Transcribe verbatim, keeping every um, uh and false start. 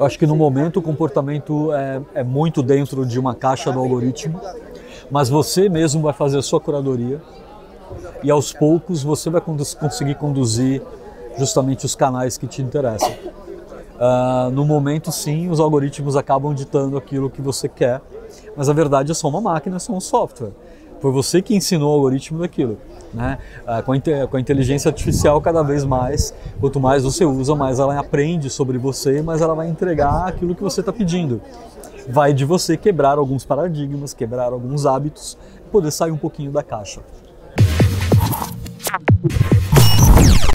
Eu acho que no momento o comportamento é, é muito dentro de uma caixa do algoritmo, mas você mesmo vai fazer a sua curadoria e aos poucos você vai conduz, conseguir conduzir justamente os canais que te interessam. Uh, no momento, sim, os algoritmos acabam ditando aquilo que você quer, mas a verdade é só uma máquina, é só um software. Foi você que ensinou o algoritmo daquilo, né? Ah, com, a com a inteligência artificial, cada vez mais, quanto mais você usa, mais ela aprende sobre você, mais ela vai entregar aquilo que você está pedindo. Vai de você quebrar alguns paradigmas, quebrar alguns hábitos, poder sair um pouquinho da caixa.